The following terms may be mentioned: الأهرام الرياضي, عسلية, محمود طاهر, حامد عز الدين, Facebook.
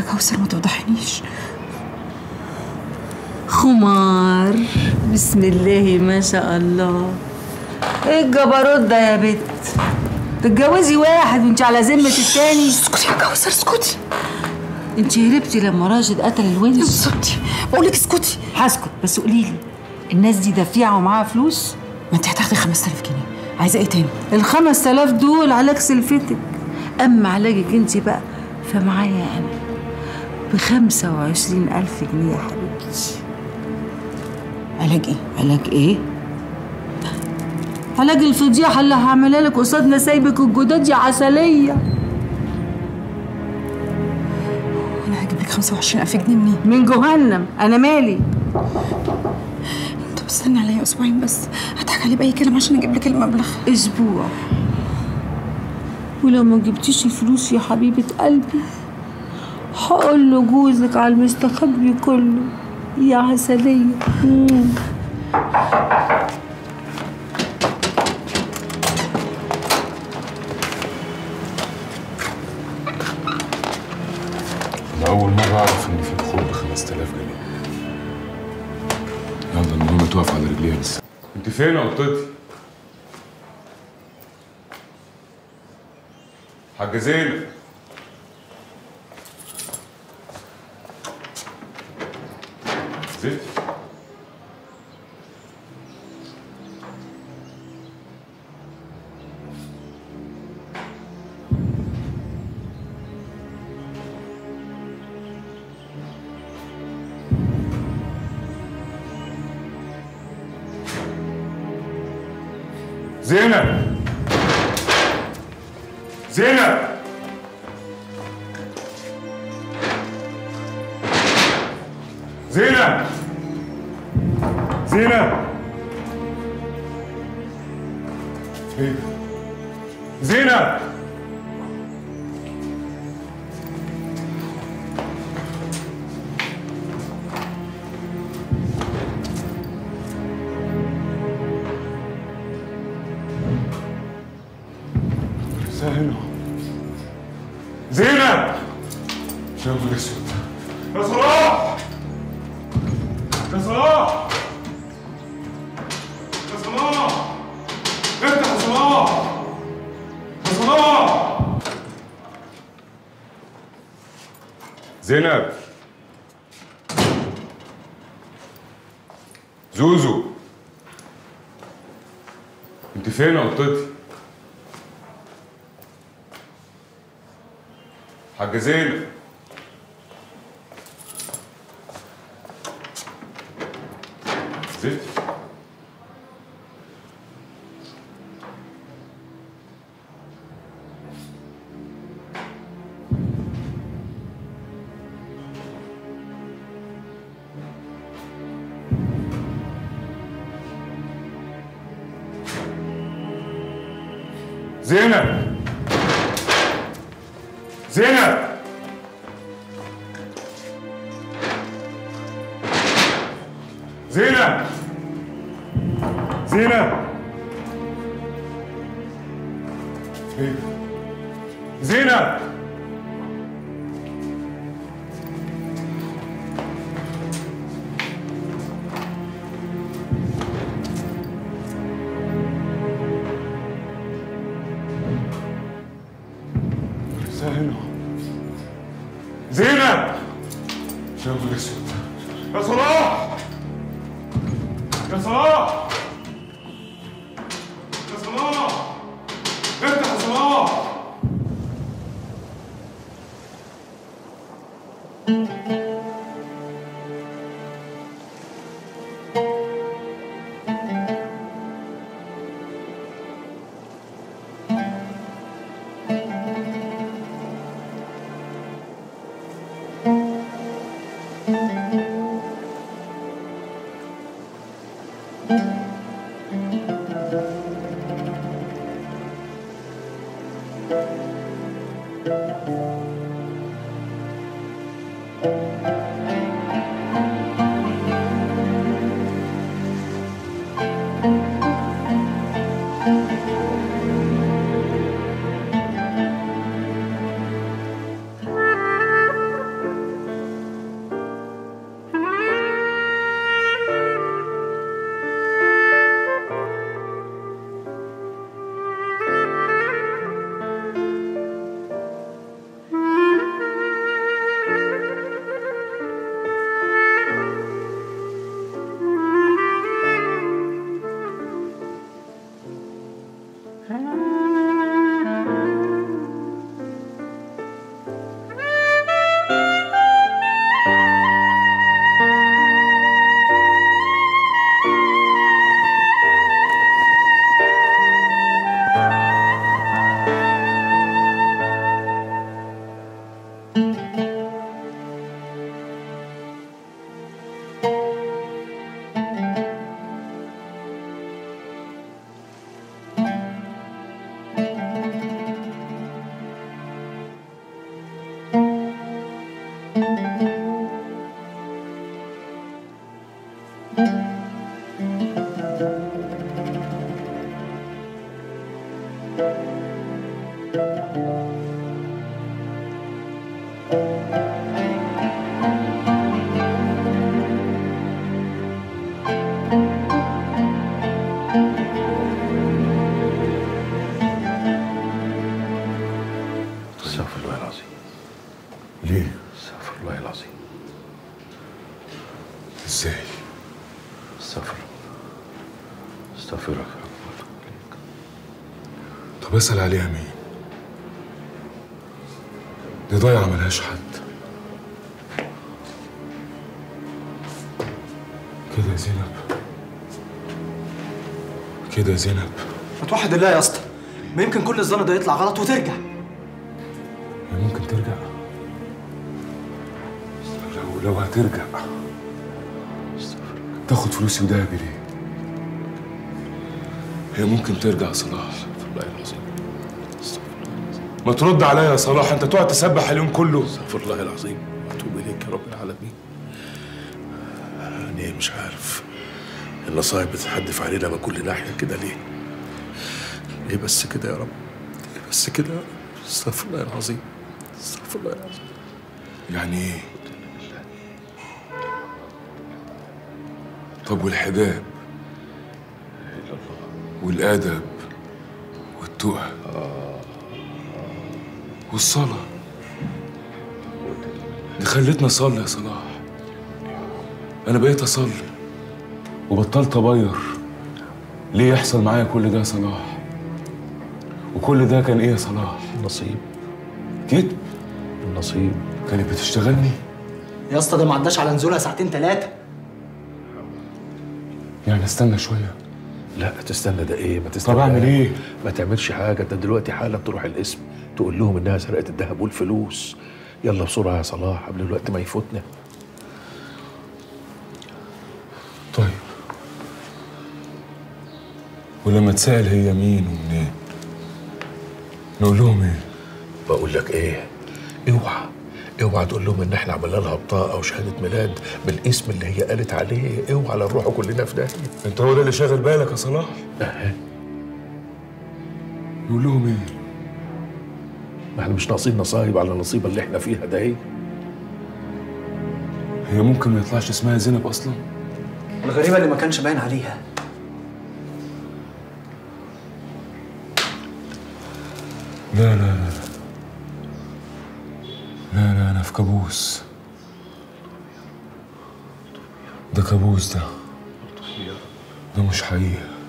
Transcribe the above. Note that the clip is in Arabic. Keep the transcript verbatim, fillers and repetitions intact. يا كوثر ما توضحنيش. خمار بسم الله ما شاء الله. ايه الجبروت ده يا بت؟ تتجوزي واحد وانت على ذمه التاني؟ اسكتي يا كوثر اسكتي. انت هربتي لما راشد قتل الونش. اسكتي بقول لك اسكتي. هسكت بس قولي لي الناس دي دفيعه ومعاها فلوس؟ ما انت هتاخدي خمسة آلاف جنيه، عايزه ايه تاني؟ ال خمسة آلاف دول علاج سلفتك، اما علاجك انت بقى فمعايا انا ب خمسة وعشرين ألف جنيه يا حبيبتي. علاج ايه؟ علاج ايه؟ علاج الفضيحه اللي هعملها لك قصاد نسايبك الجداد يا عسليه. انا هجيب لك خمسة وعشرين ألف جنيه منين؟ من جهنم، انا مالي؟ انت بستني عليا اسبوعين بس، هضحك عليه باي كلام عشان اجيب لك المبلغ. اسبوع ولو ما جبتيش الفلوس يا حبيبه قلبي هقول له جوزك على المستخبي كله يا عسليه. مم. أول مرة أعرف إن في دخول ب خمسة آلاف جنيه. يلا المهم توقف على رجليها لسه. أنت فين يا قطتي؟ حاجة زينب. زينب. زينب زينب زينب زينب زينب هنا زينب يا نهار اسود. يا صلاح يا صلاح يا صلاح افتح يا صلاح يا صلاح. زينب زوزو انت فين يا قطتي؟ حاجة زينب زينب زينب زينب زينب زينب زينب زينب زينب يا صلاح يا صلاح يا صلاح افتح يا صلاح. استغفر الله العظيم. ليه؟ استغفر الله العظيم. ازاي؟ استغفر استغفرك يا رب. طب اسأل عليها مين؟ دي ضايعة ملهاش حد. كده يا زينب، كده يا زينب، ما توحد الله يا اسطى. ما يمكن كل الظن ده يطلع غلط وترجع. ممكن ترجع؟ لو لو هترجع تاخد فلوسي ودهبي ليه؟ هي ممكن ترجع يا صلاح. استغفر الله العظيم. ما ترد عليا يا صلاح، انت تقعد تسبح اليوم كله. استغفر الله العظيم واتوب اليك يا رب العالمين. يعني مش عارف المصايب بتتحدف علينا من كل ناحيه كده ليه؟ ليه بس كده يا رب؟ ليه بس كده يا رب؟ استغفر الله العظيم. استغفر الله العظيم. يعني ايه؟ طب والحجاب والادب والتقى والصلاه دي خلتني اصلي يا صلاح. انا بقيت اصلي وبطلت اغير. ليه يحصل معايا كل ده يا صلاح؟ وكل ده كان ايه يا صلاح؟ نصيب. كده النصيب كانت بتشتغلني يا اسطى. ده ما عداش على نزولها ساعتين ثلاثه. يعني استنى شويه. لا تستنى ده ايه؟ ما تستنى. طب اعمل ايه؟ ما تعملش حاجه. انت دلوقتي حالا تروح القسم تقول لهم انها سرقت الذهب والفلوس. يلا بسرعه يا صلاح قبل الوقت ما يفوتنا. طيب ولما تسأل هي مين ومنين نقول لهم ايه؟ بقول لك ايه؟ اوعى اوعى تقول لهم ان احنا عملنا لها بطاقه او شهاده ميلاد بالاسم اللي هي قالت عليه. اوعى لا نروحوا كلنا في داهيه. انت هو ده اللي شاغل بالك يا صلاح؟ اه. نقول لهم ايه؟ ما احنا مش ناقصين نصايب على النصيبه اللي احنا فيها ده. ايه؟ هي ممكن ما يطلعش اسمها زينب اصلا؟ الغريبه اللي ما كانش باين عليها. لا لا لا لا لا أنا في كابوس. ده كابوس. ده ده مش حقيقة.